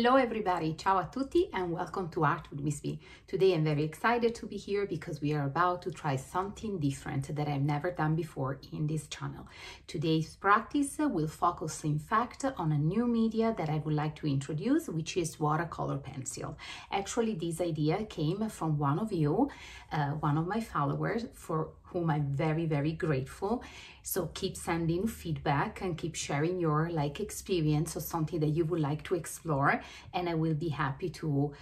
Hello everybody, ciao a tutti and welcome to Art with Ms. B. Today I'm very excited to be here because we are about to try something different that I've never done before in this channel. Today's practice will focus in fact on a new media that I would like to introduce, which is watercolor pencil. Actually, this idea came from one of you, one of my followers, for whom I'm very, very grateful. So keep sending feedback and keep sharing your experience or something that you would like to explore. And I will be happy to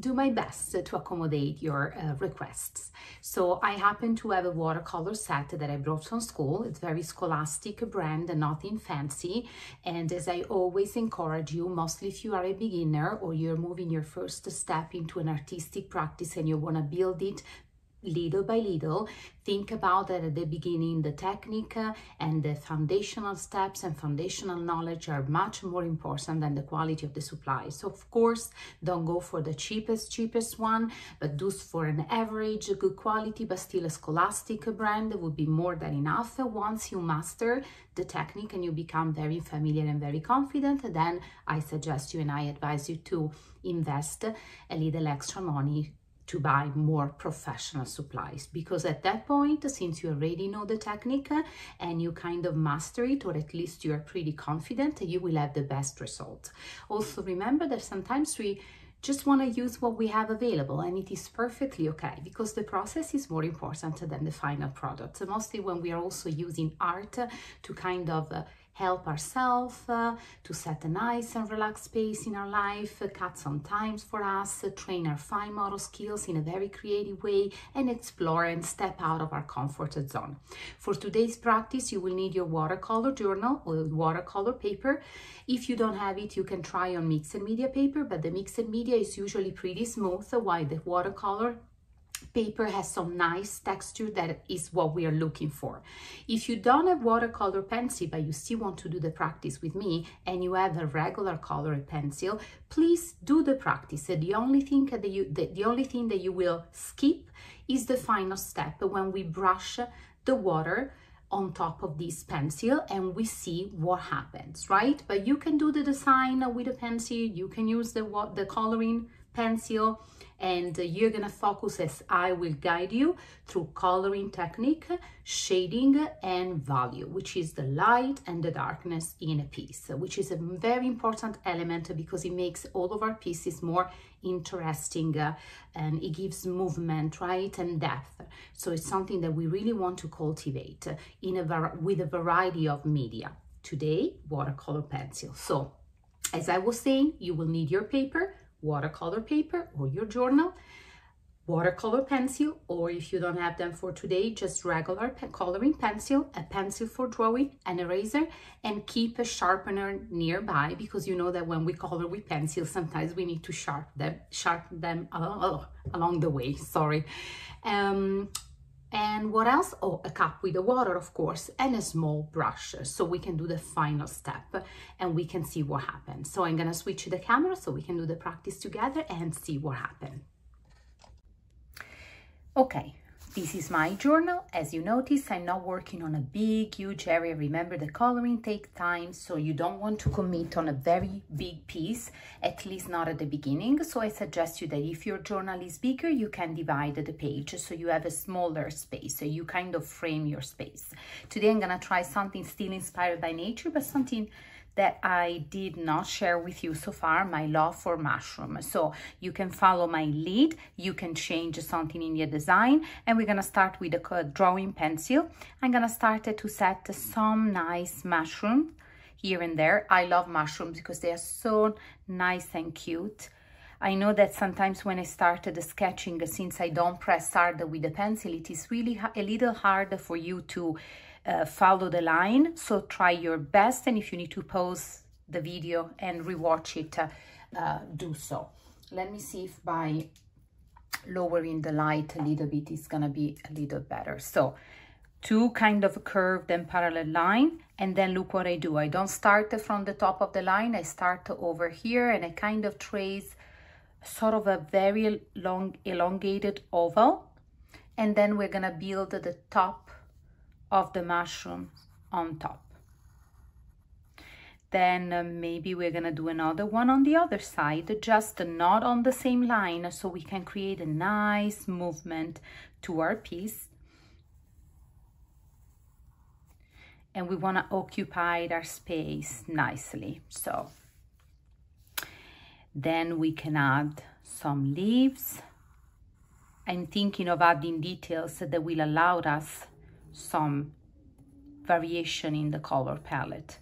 do my best to accommodate your requests. So I happen to have a watercolor set that I brought from school. It's very scholastic brand and nothing fancy. And as I always encourage you, mostly if you are a beginner or you're moving your first step into an artistic practice and you wanna build it little by little, think about that at the beginning the technique and the foundational steps and foundational knowledge are much more important than the quality of the supply. So of course, don't go for the cheapest one, but do for an average, good quality, but still a scholastic brand that would be more than enough. Once you master the technique and you become very familiar and very confident, then I suggest you and I advise you to invest a little extra money to buy more professional supplies, because at that point, since you already know the technique and you kind of master it, or at least you are pretty confident, you will have the best result. Also remember that sometimes we just want to use what we have available, and it is perfectly okay, because the process is more important than the final product. So mostly when we are also using art to kind of help ourselves, to set a nice and relaxed space in our life, cut some time for us, train our fine motor skills in a very creative way, and explore and step out of our comfort zone. For today's practice, you will need your watercolor journal or watercolor paper. If you don't have it, you can try on mixed media paper, but the mixed media is usually pretty smooth, while the watercolor paper has some nice texture that is what we are looking for. If you don't have watercolor pencil but you still want to do the practice with me and you have a regular color pencil, please do the practice. The only thing that you will skip is the final step when we brush the water on top of this pencil and we see what happens, right? But you can do the design with a pencil, you can use the coloring pencil, and you're gonna focus, as I will guide you, through coloring technique, shading, and value, which is the light and the darkness in a piece, which is a very important element because it makes all of our pieces more interesting and it gives movement, right, and depth. So it's something that we really want to cultivate in with a variety of media. Today, watercolor pencil. So, as I was saying, you will need your paper, watercolor paper or your journal, watercolor pencil, or if you don't have them for today, just regular coloring pencil, a pencil for drawing, an eraser, and keep a sharpener nearby, because you know that when we color with pencil, sometimes we need to sharpen them along the way, sorry. And what else? Oh, a cup with the water, of course, and a small brush, so we can do the final step and we can see what happens. So I'm gonna switch the camera so we can do the practice together and see what happens. Okay, this is my journal. As you notice, I'm not working on a big, huge area. Remember, the coloring takes time, so you don't want to commit on a very big piece, at least not at the beginning. So I suggest you that if your journal is bigger, you can divide the page so you have a smaller space, so you kind of frame your space. Today, I'm gonna try something still inspired by nature, but something that I did not share with you so far, my love for mushroom. So you can follow my lead, you can change something in your design, and we're gonna start with a drawing pencil. I'm gonna start to set some nice mushroom here and there. I love mushrooms because they are so nice and cute. I know that sometimes when I started sketching, since I don't press hard with the pencil, it is really a little hard for you to follow the line, so try your best, and if you need to pause the video and rewatch it, do so. Let me see if by lowering the light a little bit is gonna be a little better. So two kind of curved and parallel line, and then look what I do. I don't start from the top of the line, I start over here and I kind of trace sort of a very long elongated oval, and then we're gonna build the top of the mushroom on top. then maybe we're gonna do another one on the other side, just not on the same line, so we can create a nice movement to our piece. And we want to occupy our space nicely. So then we can add some leaves. I'm thinking of adding details that will allow us some variation in the color palette.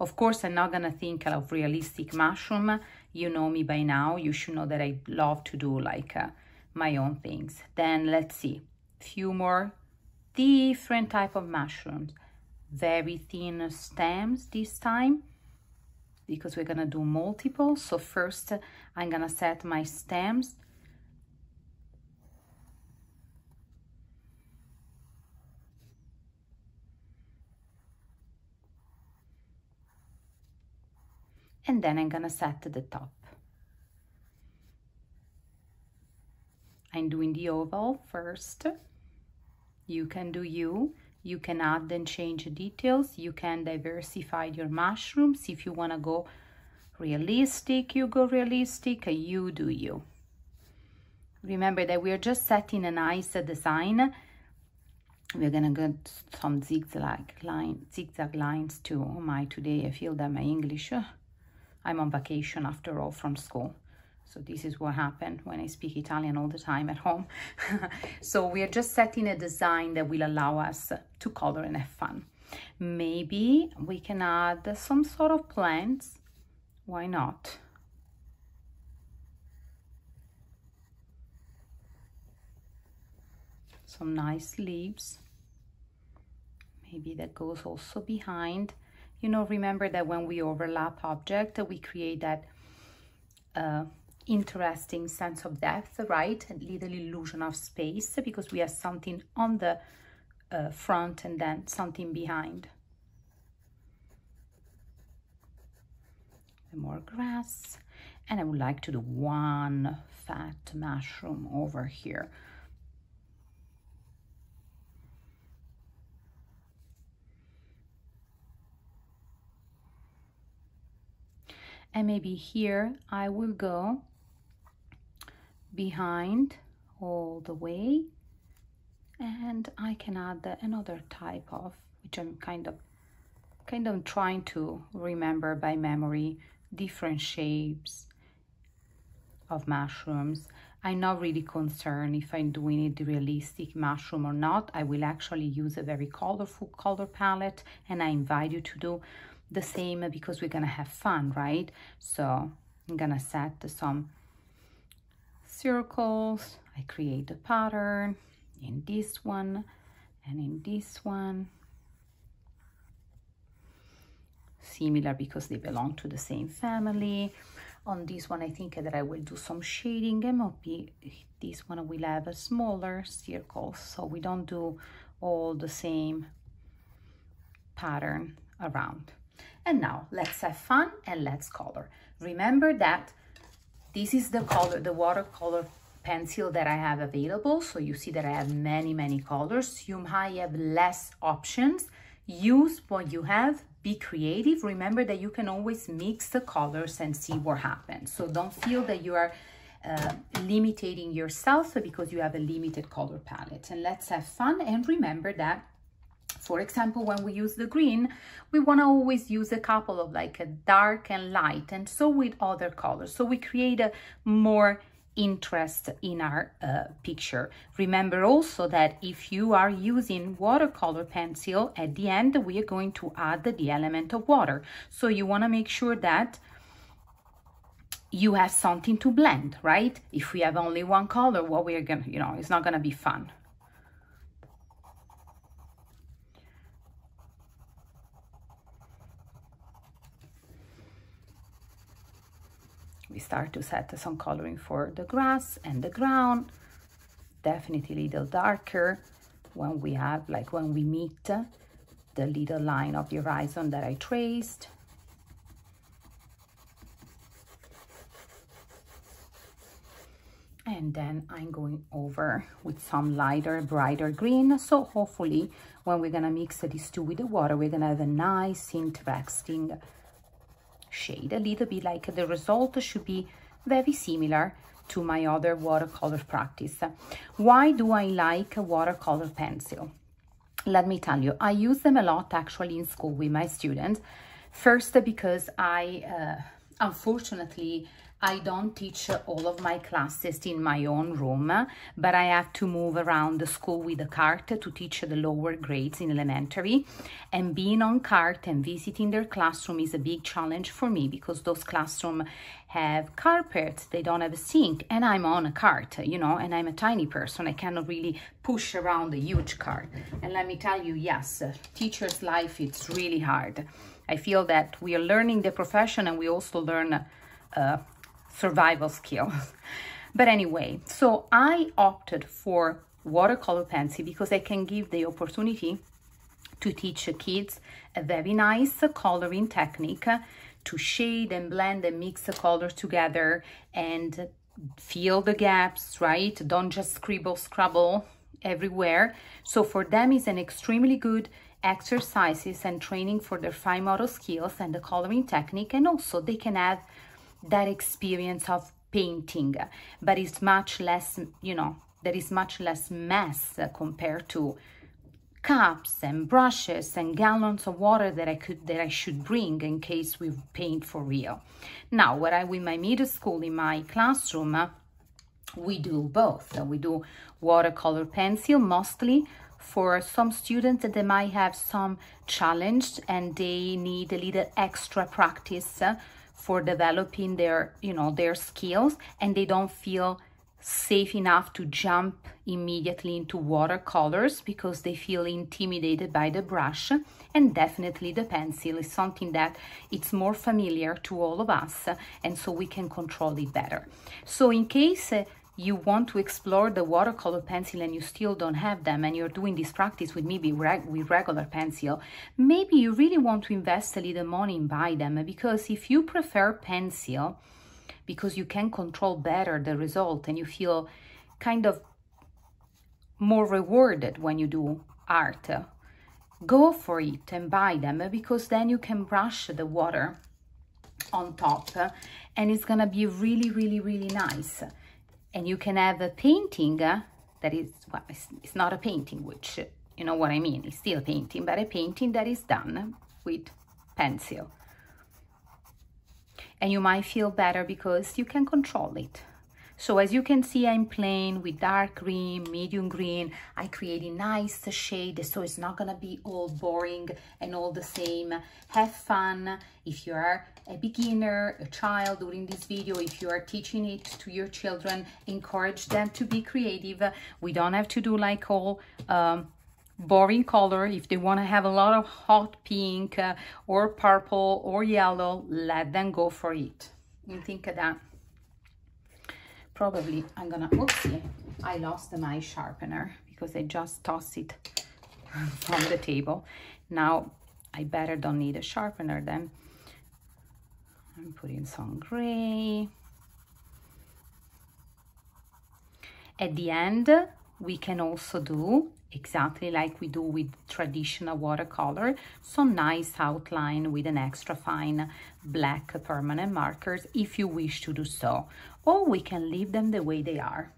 Of course, I'm not gonna think of realistic mushroom. You know me by now. You should know that I love to do like my own things. Then let's see, few more different type of mushrooms. Very thin stems this time, because we're gonna do multiple. So first I'm gonna set my stems. And then I'm gonna set the top. I'm doing the oval first. You can do you. You can add and change details. You can diversify your mushrooms. If you wanna go realistic, you go realistic, you do you. Remember that we're just setting a nice design. We're gonna get some zigzag lines too. Oh my, today I feel that my English, I'm on vacation after all from school. So this is what happened when I speak Italian all the time at home. So we are just setting a design that will allow us to color and have fun. Maybe we can add some sort of plants. Why not? Some nice leaves. Maybe that goes also behind. You know, remember that when we overlap object, we create that interesting sense of depth, right? A little illusion of space, because we have something on the front and then something behind. And more grass. And I would like to do one fat mushroom over here. And maybe here I will go behind all the way, and I can add another type of, which I'm kind of trying to remember by memory, different shapes of mushrooms. I'm not really concerned if I'm doing it the realistic mushroom or not. I will actually use a very colorful color palette, and I invite you to do the same, because we're gonna have fun, right? So I'm gonna set some circles. I create a pattern in this one and in this one, similar because they belong to the same family. On this one I think that I will do some shading, and maybe this one will have a smaller circle, so we don't do all the same pattern around. And now let's have fun and let's color. Remember that this is the color, the watercolor pencil that I have available. So you see that I have many colors. You might have less options. Use what you have, be creative. Remember that you can always mix the colors and see what happens. So don't feel that you are limiting yourself because you have a limited color palette. And let's have fun, and remember that, for example, when we use the green, we want to always use a couple of like a dark and light, and so with other colors. So we create a more interest in our picture. Remember also that if you are using watercolor pencil, at the end, we are going to add the element of water. So you want to make sure that you have something to blend, right? If we have only one color, what we are going to, you know, it's not going to be fun. We start to set some coloring for the grass and the ground. Definitely a little darker when we have, like when we meet the little line of the horizon that I traced. And then I'm going over with some lighter, brighter green. So hopefully when we're gonna mix these two with the water, we're gonna have a nice, interesting shade, a little bit like the result should be very similar to my other watercolor practice. Why do I like watercolor pencil? Let me tell you, I use them a lot actually in school with my students. First, because I unfortunately I don't teach all of my classes in my own room, but I have to move around the school with a cart to teach the lower grades in elementary. And being on cart and visiting their classroom is a big challenge for me because those classrooms have carpets, they don't have a sink, and I'm on a cart, you know, and I'm a tiny person. I cannot really push around a huge cart. And let me tell you, yes, teacher's life, it's really hard. I feel that we are learning the profession and we also learn survival skills. But anyway, so I opted for watercolor pencil because I can give the opportunity to teach kids a very nice coloring technique to shade and blend and mix the color together and fill the gaps, right? Don't just scribble, scrabble everywhere. So for them is an extremely good exercises and training for their fine motor skills and the coloring technique, and also they can have that experience of painting, but it's much less, you know, there is much less mess compared to cups and brushes and gallons of water that I should bring in case we paint for real. Now, when I with my middle school in my classroom, we do both. We do watercolor pencil mostly for some students that they might have some challenge and they need a little extra practice for developing their, you know, their skills, and they don't feel safe enough to jump immediately into watercolors because they feel intimidated by the brush. And definitely the pencil is something that it's more familiar to all of us, and so we can control it better. So in case you want to explore the watercolor pencil and you still don't have them and you're doing this practice with maybe with regular pencil, maybe you really want to invest a little money and buy them, because if you prefer pencil because you can control better the result and you feel kind of more rewarded when you do art, go for it and buy them, because then you can brush the water on top and it's gonna be really, really, really nice. And you can have a painting that is, well, it's not a painting, which, you know what I mean, it's still a painting, but a painting that is done with pencil. And you might feel better because you can control it. So as you can see, I'm playing with dark green, medium green. I create a nice shade, so it's not gonna be all boring and all the same. Have fun. If you are a beginner, a child during this video, if you are teaching it to your children, encourage them to be creative. We don't have to do like all boring color. If they want to have a lot of hot pink or purple or yellow, let them go for it. You think of that. Probably I'm gonna, oopsie, I lost my sharpener because I just tossed it from the table. Now I better don't need a sharpener then. I'm putting some gray. At the end, we can also do exactly like we do with traditional watercolor, some nice outline with an extra fine black permanent markers if you wish to do so, or we can leave them the way they are.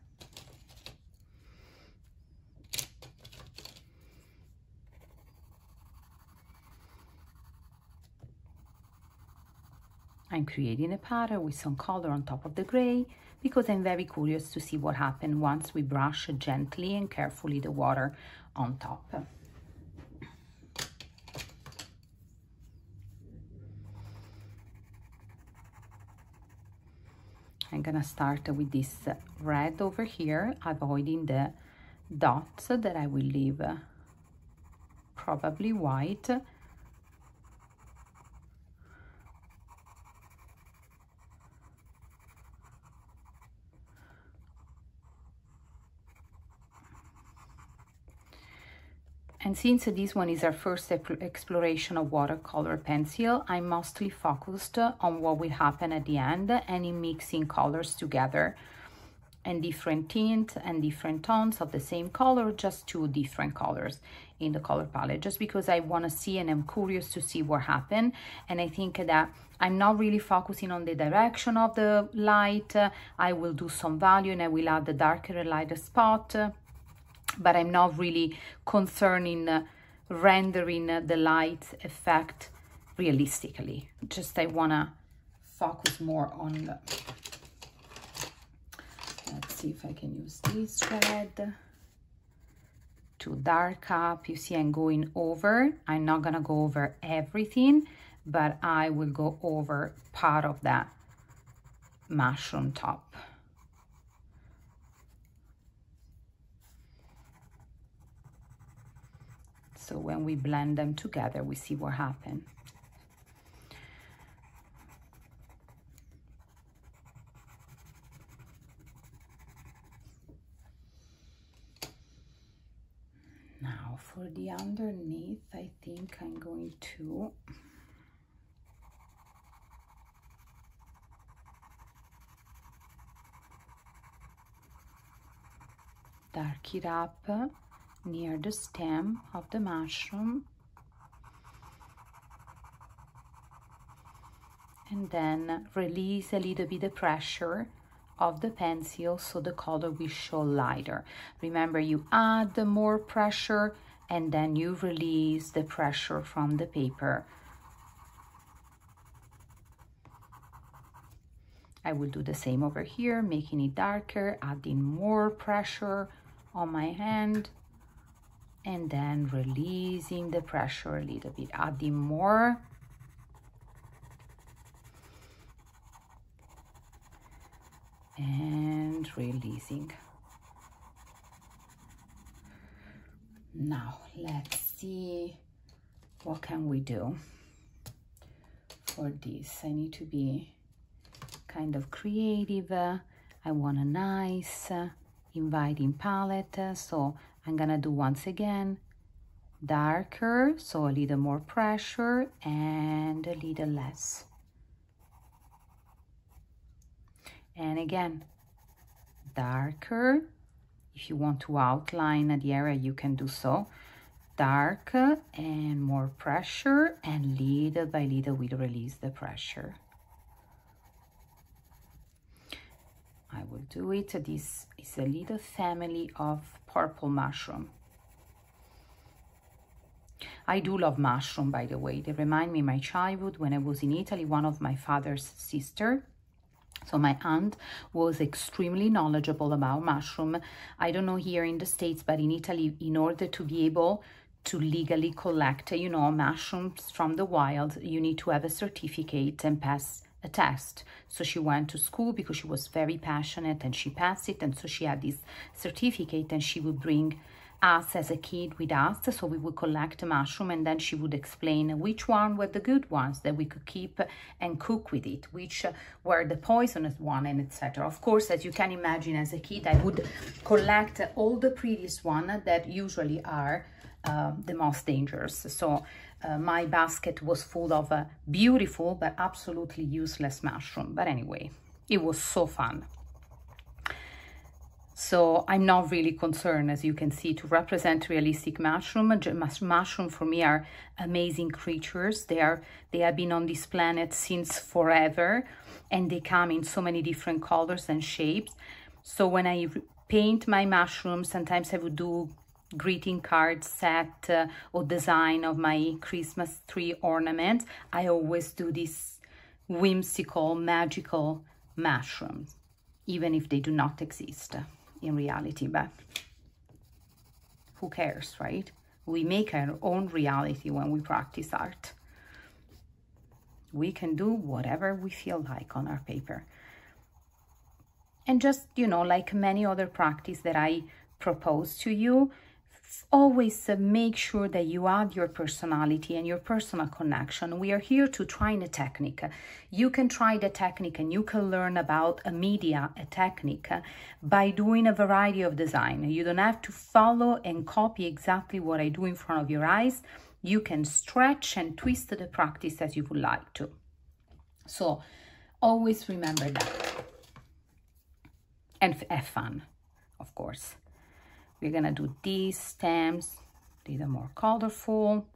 I'm creating a pattern with some color on top of the gray because I'm very curious to see what happens once we brush gently and carefully the water on top. I'm gonna start with this red over here, avoiding the dots that I will leave probably white. And since this one is our first exploration of watercolor pencil, I'm mostly focused on what will happen at the end and in mixing colors together and different tint and different tones of the same color, just two different colors in the color palette, just because I want to see and I'm curious to see what happened. And I think that I'm not really focusing on the direction of the light. I will do some value and I will add the darker and lighter spot, but I'm not really concerning rendering the light effect realistically. Just I want to focus more on the... Let's see if I can use this red to dark up. You see, I'm going over. I'm not gonna go over everything, but I will go over part of that mushroom top. So when we blend them together, we see what happens. Now for the underneath, I think I'm going to dark it up near the stem of the mushroom, and then release a little bit the pressure of the pencil so the color will show lighter. Remember, you add the more pressure and then you release the pressure from the paper. I will do the same over here, making it darker, adding more pressure on my hand, and then releasing the pressure a little bit, adding more. And releasing. Now let's see what can we do for this. I need to be kind of creative. I want a nice inviting palette, so I'm gonna do once again darker, so a little more pressure and a little less. And again, darker. If you want to outline the area, you can do so. Dark and more pressure, and little by little we release the pressure. I will do it. This is a little family of purple mushroom. I do love mushroom, by the way. They remind me of my childhood when I was in Italy. One of my father's sister, so my aunt, was extremely knowledgeable about mushroom. I don't know here in the States, but in Italy, in order to be able to legally collect, you know, mushrooms from the wild, you need to have a certificate and pass a test. So she went to school because she was very passionate and she passed it. And so she had this certificate and she would bring us as a kid with us, so we would collect a mushroom and then she would explain which one were the good ones that we could keep and cook with it, which were the poisonous one, and etc. Of course, as you can imagine, as a kid I would collect all the prettiest one that usually are the most dangerous. So my basket was full of beautiful but absolutely useless mushroom. But anyway, it was so fun. So I'm not really concerned, as you can see, to represent realistic mushroom. Mushroom for me are amazing creatures. They have been on this planet since forever, and they come in so many different colors and shapes. So when I paint my mushrooms, sometimes I would do greeting card set or design of my Christmas tree ornament. I always do these whimsical, magical mushrooms, even if they do not exist in reality, but who cares, right? We make our own reality when we practice art. We can do whatever we feel like on our paper. And just, you know, like many other practice that I propose to you, always make sure that you add your personality and your personal connection. We are here to try a technique. You can try the technique and you can learn about a media, a technique, by doing a variety of design. You don't have to follow and copy exactly what I do in front of your eyes. You can stretch and twist the practice as you would like to. So always remember that. and have fun, of course. We're gonna do these stems, a little more colorful.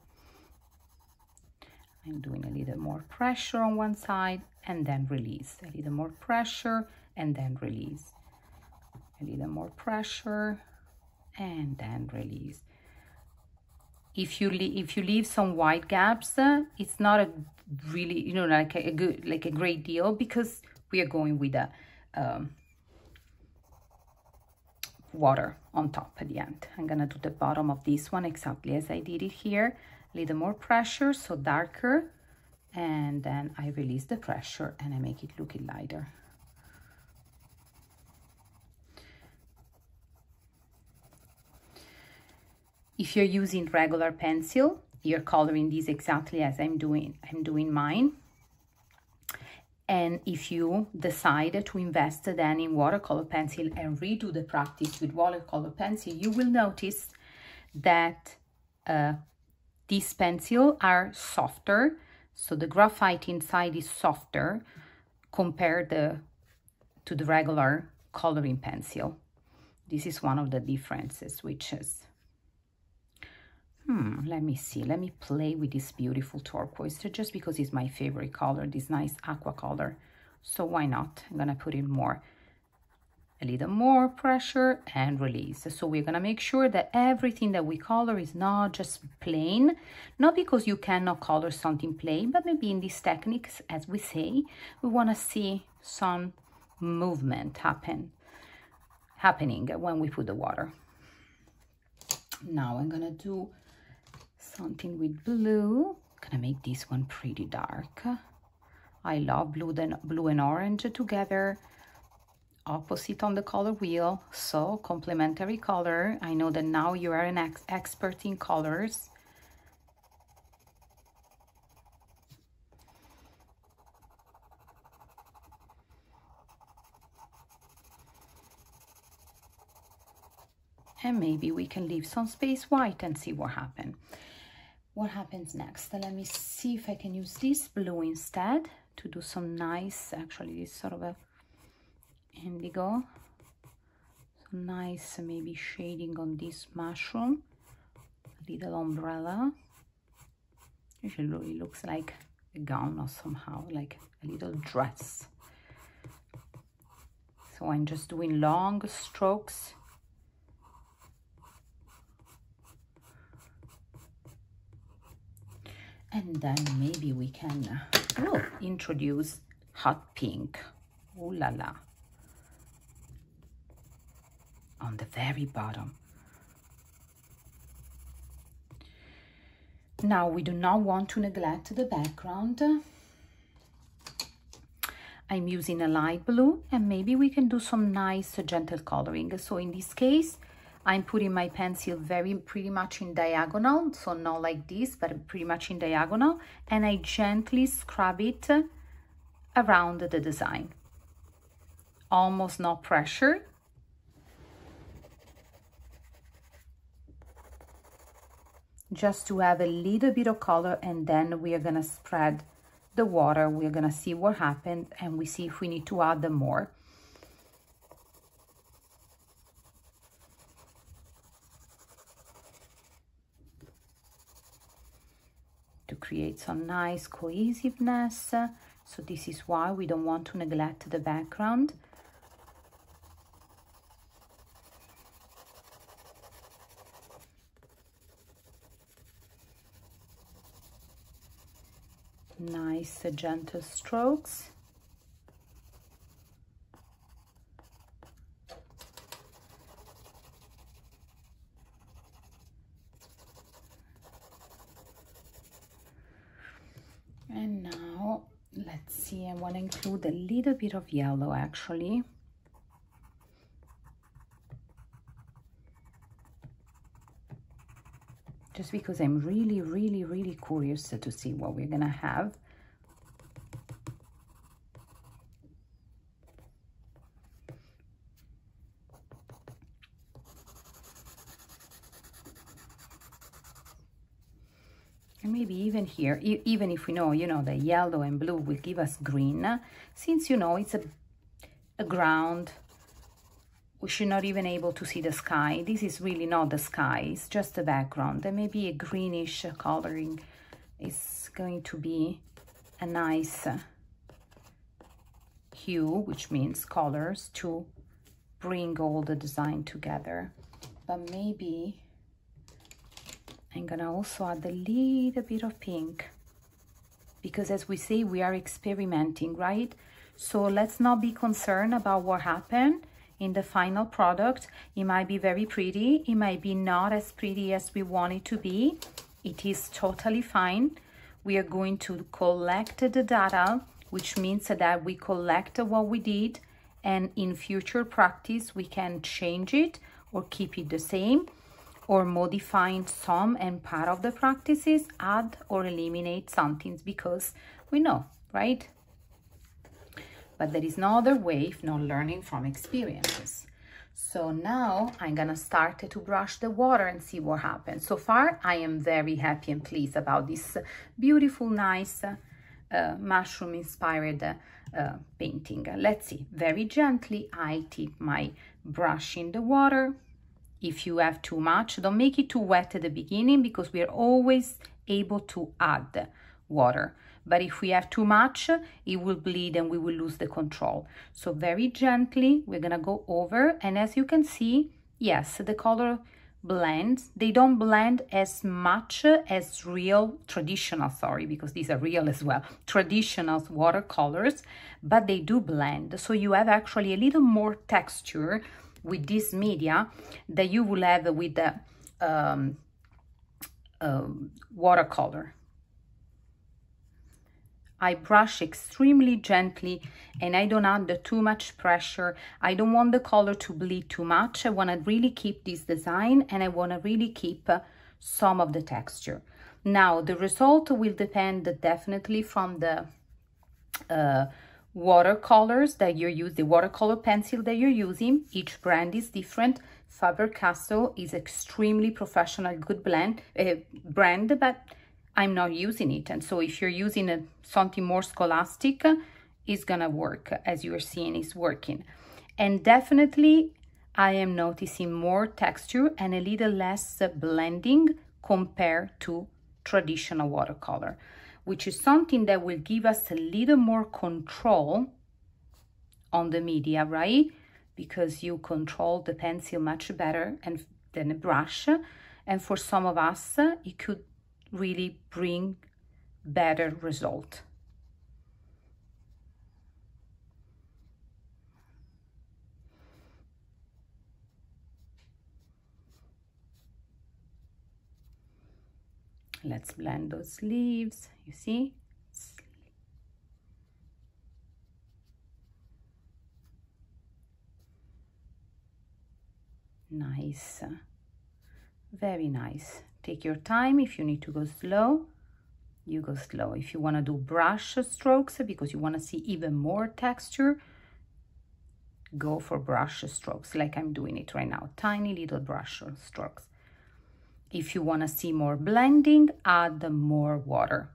I'm doing a little more pressure on one side and then release. A little more pressure and then release. A little more pressure and then release. If you leave some wide gaps, it's not a really, you know, like a good, like a great deal, because we are going with a water on top at the end. I'm gonna do the bottom of this one exactly as I did it here. A little more pressure, so darker, and then I release the pressure and I make it look lighter. If you're using regular pencil, you're coloring these exactly as I'm doing mine. And if you decide to invest then in watercolor pencil and redo the practice with watercolor pencil, you will notice that these pencils are softer. So the graphite inside is softer compared to the regular coloring pencil. This is one of the differences, which is... let me see. Let me play with this beautiful turquoise, just because it's my favorite color, this nice aqua color. So why not? I'm gonna put in more, a little more pressure and release. So we're gonna make sure that everything that we color is not just plain, not because you cannot color something plain, but maybe in these techniques, as we say, we wanna see some movement happening when we put the water. Now I'm gonna do something with blue. I'm gonna make this one pretty dark. I love blue and orange together, opposite on the color wheel, so complementary color. I know that now you are an expert in colors. And maybe we can leave some space white and see what happens. What happens next? Let me see if I can use this blue instead to do some nice, actually it's sort of a indigo. Some nice maybe shading on this mushroom. A little umbrella. Usually it looks like a gown or somehow like a little dress. So I'm just doing long strokes. And then maybe we can introduce hot pink. Ooh la la. On the very bottom. Now we do not want to neglect the background. I'm using a light blue, and maybe we can do some nice gentle coloring. So in this case, I'm putting my pencil pretty much in diagonal, so not like this, but pretty much in diagonal, and I gently scrub it around the design. Almost no pressure. Just to have a little bit of color, and then we are gonna spread the water. We're gonna see what happened, and we see if we need to add them more. To create some nice cohesiveness. So this is why we don't want to neglect the background. Nice gentle strokes. And now, let's see, I want to include a little bit of yellow, actually. Just because I'm really, really, really curious to see what we're going to have. Maybe even here, even if we know, you know, the yellow and blue will give us green, since, you know, it's a ground She's not even able to see the sky. This is really not the sky, it's just the background. There may be a greenish coloring. It's going to be a nice hue, which means colors, to bring all the design together. But maybe I'm gonna also add a little bit of pink, because as we say, we are experimenting, right? So let's not be concerned about what happened in the final product. It might be very pretty, it might be not as pretty as we want it to be. It is totally fine. We are going to collect the data, which means that we collect what we did, and in future practice we can change it or keep it the same, or modifying some and part of the practices, add or eliminate something, because we know, right? But there is no other way if not learning from experiences. So now I'm gonna start to brush the water and see what happens. So far, I am very happy and pleased about this beautiful, nice mushroom-inspired painting. Let's see, very gently I tip my brush in the water. If you have too much, don't make it too wet at the beginning, because we are always able to add water. But if we have too much, it will bleed and we will lose the control. So very gently, we're gonna go over. And as you can see, yes, the color blends. They don't blend as much as real traditional, sorry, because these are real as well, traditional watercolors, but they do blend. So you have actually a little more texture with this media that you will have with the watercolor. I brush extremely gently and I don't add too much pressure. I don't want the color to bleed too much. I wanna really keep this design and I wanna really keep some of the texture. Now, the result will depend definitely from the watercolors that you use, the watercolor pencil that you're using. Each brand is different. Faber Castell is extremely professional, good brand, but I'm not using it. And so if you're using something more scholastic, it's gonna work. As you are seeing, it's working. And definitely I am noticing more texture and a little less blending compared to traditional watercolor, which is something that will give us a little more control on the media, right? Because you control the pencil much better than a brush. And for some of us, it could really bring better result. Let's blend those leaves, you see? Nice, very nice. Take your time. If you need to go slow, you go slow. If you want to do brush strokes because you want to see even more texture, go for brush strokes like I'm doing it right now. Tiny little brush strokes. If you want to see more blending, add more water.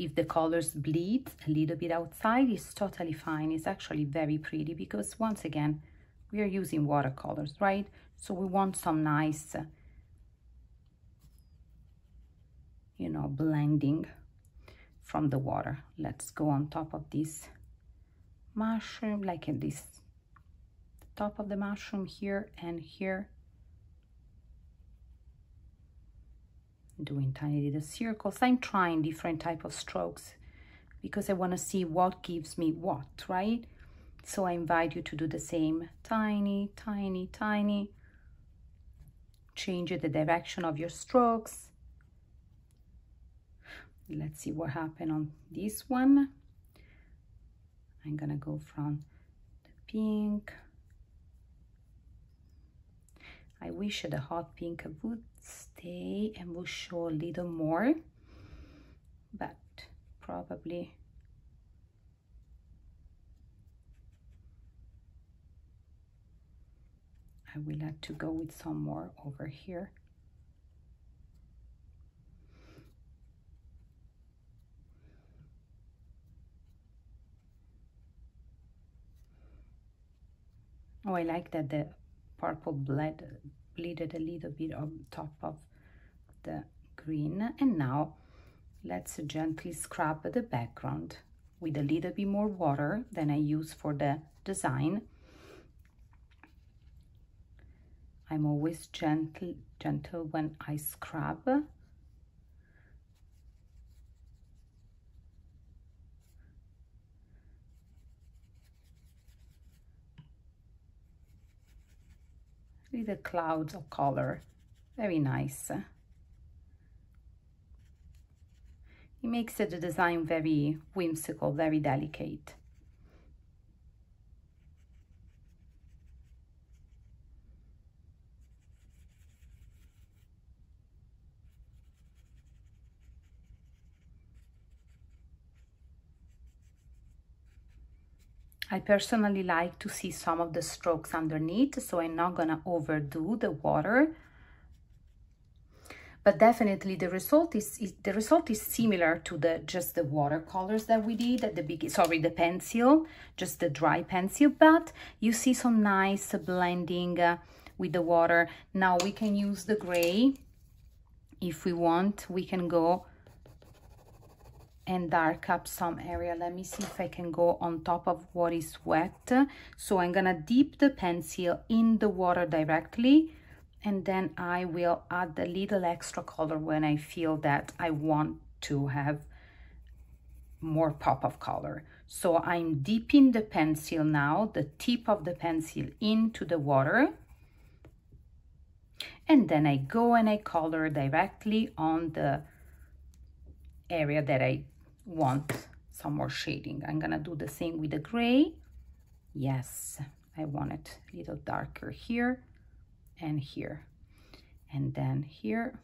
If the colors bleed a little bit outside, it's totally fine. It's actually very pretty because, once again, we are using watercolors, right? So we want some nice, you know, blending from the water. Let's go on top of this mushroom, like at this top of the mushroom here and here. Doing tiny little circles. I'm trying different type of strokes because I want to see what gives me what, right? So I invite you to do the same. Tiny, tiny, tiny. Change the direction of your strokes. Let's see what happened on this one. I'm gonna go from the pink. I wish the hot pink would stay and will show a little more, but probably I will have to go with some more over here. Oh, I like that the purple bleeded a little bit on top of the green. And now let's gently scrub the background with a little bit more water than I use for the design. I'm always gentle when I scrub. Little clouds of color, very nice. It makes the design very whimsical, very delicate. I personally like to see some of the strokes underneath, so I'm not gonna overdo the water. But definitely the result is similar to just the watercolors that we did at the beginning, sorry, the pencil, just the dry pencil, but you see some nice blending with the water. Now we can use the gray. If we want, we can go and dark up some area. Let me see if I can go on top of what is wet. So I'm gonna dip the pencil in the water directly, and then I will add a little extra color when I feel that I want to have more pop of color. So I'm dipping the pencil now, the tip of the pencil into the water, and then I go and I color directly on the area that I want some more shading. I'm gonna do the same with the gray. Yes, I want it a little darker here and here, and then here.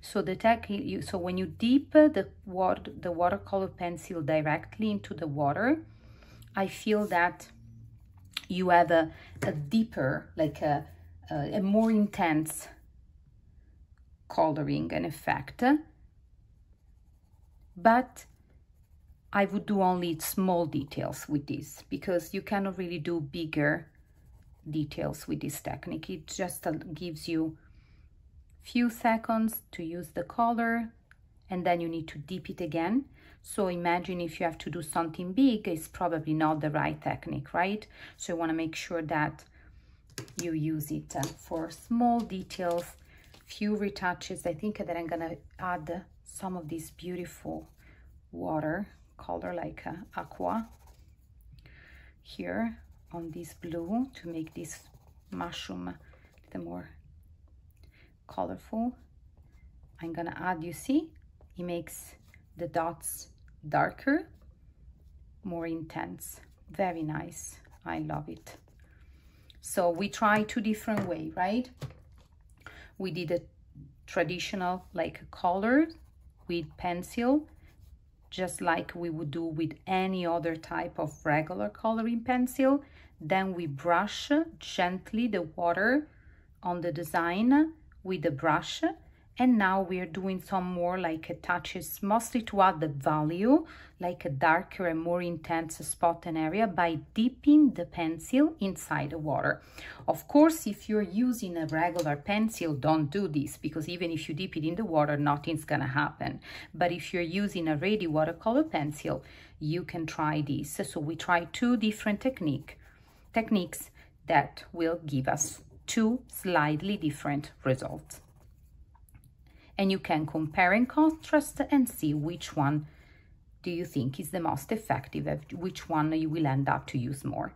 So the technique, so when you dip the watercolor pencil directly into the water, I feel that you have a deeper, like a more intense coloring and effect, but I would do only small details with this, because you cannot really do bigger details with this technique. It just gives you few seconds to use the color, and then you need to dip it again. So imagine if you have to do something big, it's probably not the right technique, right? So you want to make sure that you use it for small details, few retouches. I think that I'm gonna add some of this beautiful water color, like aqua, here on this blue, to make this mushroom a little more colorful. I'm gonna add, you see, it makes the dots darker, more intense. Very nice, I love it. So we try two different ways, right? We did a traditional, like color with pencil, just like we would do with any other type of regular coloring pencil. Then we brush gently the water on the design with the brush. And now we are doing some more like touches, mostly to add the value, like a darker and more intense spot and area, by dipping the pencil inside the water. Of course, if you're using a regular pencil, don't do this, because even if you dip it in the water, nothing's gonna happen. But if you're using a ready watercolor pencil, you can try this. So we try two different techniques that will give us two slightly different results. And you can compare and contrast and see which one do you think is the most effective, which one you will end up to use more.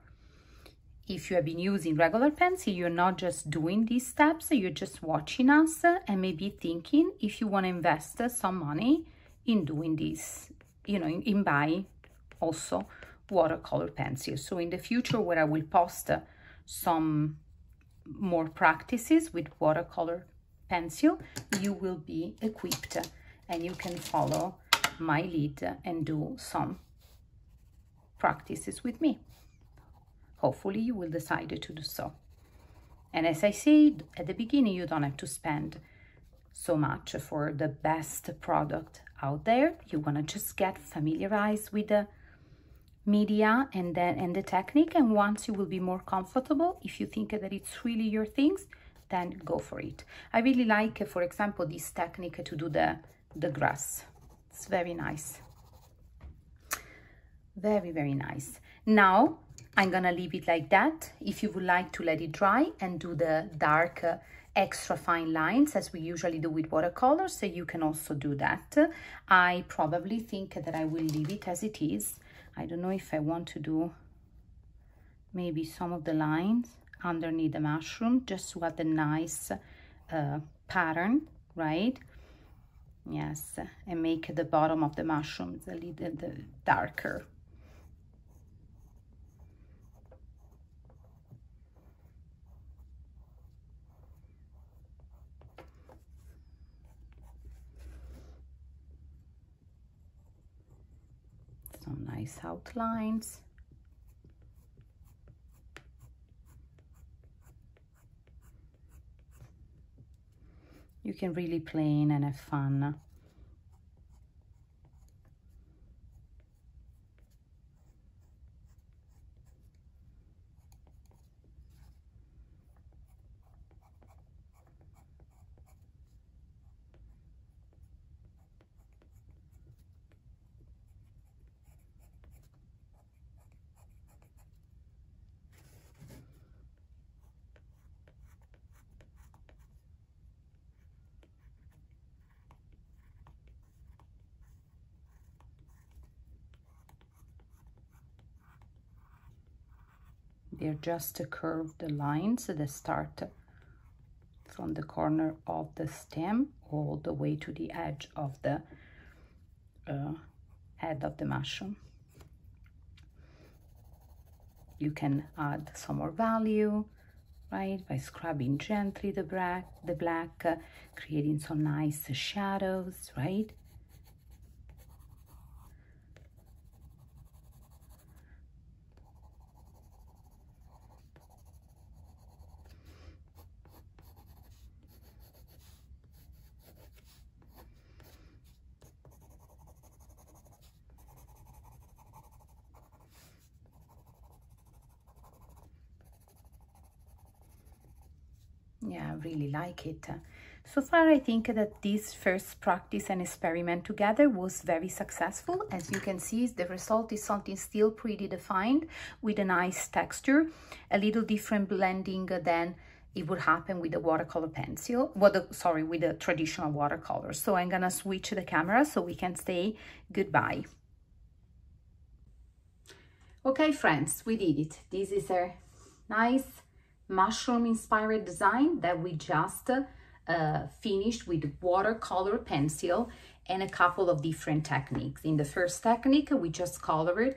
If you have been using regular pencil, you're not just doing these steps, you're just watching us and maybe thinking if you want to invest some money in doing this, you know, in buying also watercolor pencils. So in the future, where I will post some more practices with watercolor pencil, you will be equipped and you can follow my lead and do some practices with me. Hopefully you will decide to do so. And as I said at the beginning, you don't have to spend so much for the best product out there. You want to just get familiarized with the media and the technique, and once you will be more comfortable, if you think that it's really your things, then go for it. I really like, for example, this technique to do the grass. It's very nice, very nice. Now I'm gonna leave it like that. If you would like to let it dry and do the dark extra fine lines as we usually do with watercolors, so you can also do that. I probably think that I will leave it as it is. I don't know if I want to do maybe some of the lines underneath the mushroom just to add a nice pattern, right? Yes, and make the bottom of the mushrooms a little darker. Some nice outlines. You can really play in and have fun. They're just curved lines that start from the corner of the stem all the way to the edge of the head of the mushroom. You can add some more value, right, by scrubbing gently the black, creating some nice shadows, right? Yeah, I really like it. So far, I think that this first practice and experiment together was very successful. As you can see, the result is something still pretty defined with a nice texture, a little different blending than it would happen with a watercolor pencil, with a traditional watercolor. So I'm gonna switch the camera so we can say goodbye. Okay, friends, we did it. This is a nice mushroom inspired design that we just finished with watercolor pencil and a couple of different techniques. In the first technique, we just colored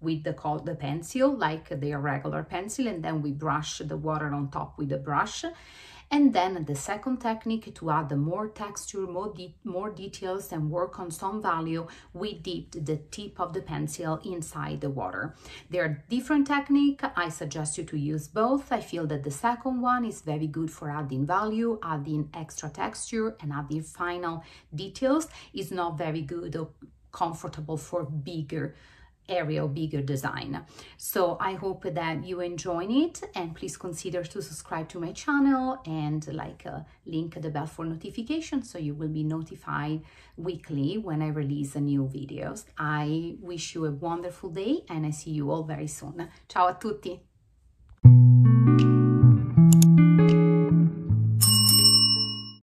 with the pencil, like the regular pencil, and then we brush the water on top with the brush. And then the second technique, to add more texture, more details, and work on some value, we dipped the tip of the pencil inside the water. There are different techniques. I suggest you to use both. I feel that the second one is very good for adding value, adding extra texture, and adding final details. It's not very good or comfortable for bigger area, bigger design. So I hope that you enjoyed it, and please consider to subscribe to my channel and link the bell for notifications, so you will be notified weekly when I release new videos. I wish you a wonderful day, and I see you all very soon. Ciao a tutti!